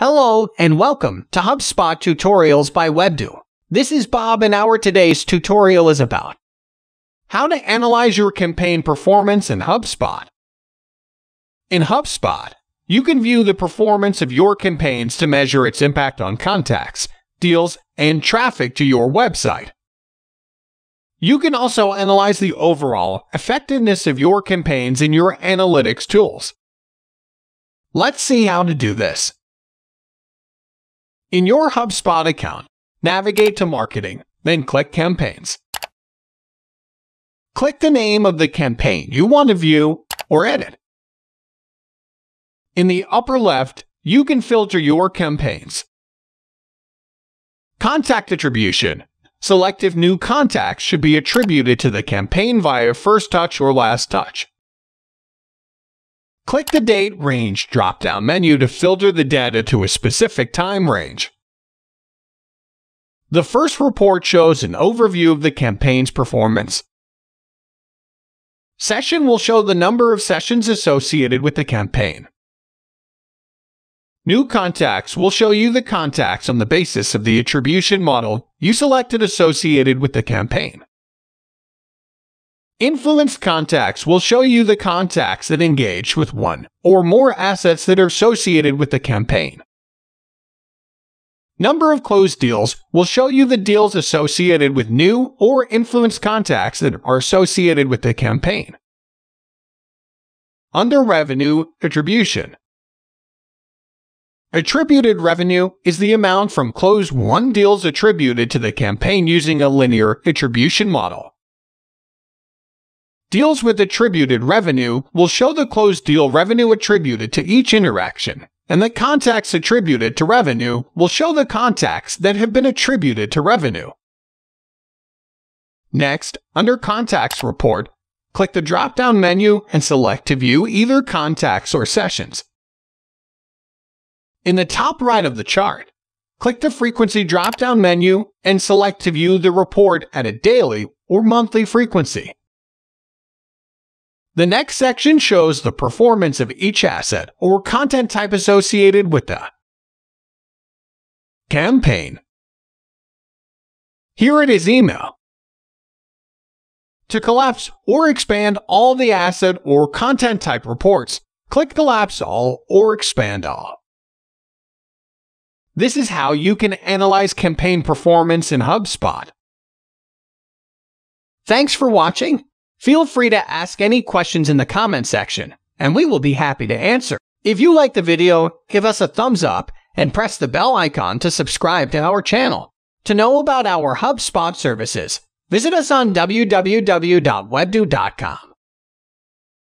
Hello and welcome to HubSpot Tutorials by Webdo. This is Bob and our today's tutorial is about how to analyze your campaign performance in HubSpot. In HubSpot, you can view the performance of your campaigns to measure its impact on contacts, deals, and traffic to your website. You can also analyze the overall effectiveness of your campaigns in your analytics tools. Let's see how to do this. In your HubSpot account, navigate to Marketing, then click Campaigns. Click the name of the campaign you want to view or edit. In the upper left, you can filter your campaigns. Contact attribution. Selective new contacts should be attributed to the campaign via first touch or last touch. Click the Date Range drop-down menu to filter the data to a specific time range. The first report shows an overview of the campaign's performance. Session will show the number of sessions associated with the campaign. New contacts will show you the contacts on the basis of the attribution model you selected associated with the campaign. Influenced contacts will show you the contacts that engage with one or more assets that are associated with the campaign. Number of closed deals will show you the deals associated with new or influenced contacts that are associated with the campaign. Under Revenue Attribution, attributed revenue is the amount from closed won deals attributed to the campaign using a linear attribution model. Deals with attributed revenue will show the closed deal revenue attributed to each interaction, and the contacts attributed to revenue will show the contacts that have been attributed to revenue. Next, under Contacts Report, click the drop-down menu and select to view either contacts or sessions. In the top right of the chart, click the Frequency drop-down menu and select to view the report at a daily or monthly frequency. The next section shows the performance of each asset or content type associated with the campaign. Here it is, email. To collapse or expand all the asset or content type reports, click Collapse All or Expand All. This is how you can analyze campaign performance in HubSpot. Thanks for watching. Feel free to ask any questions in the comment section, and we will be happy to answer. If you like the video, give us a thumbs up and press the bell icon to subscribe to our channel. To know about our HubSpot services, visit us on www.webdo.com.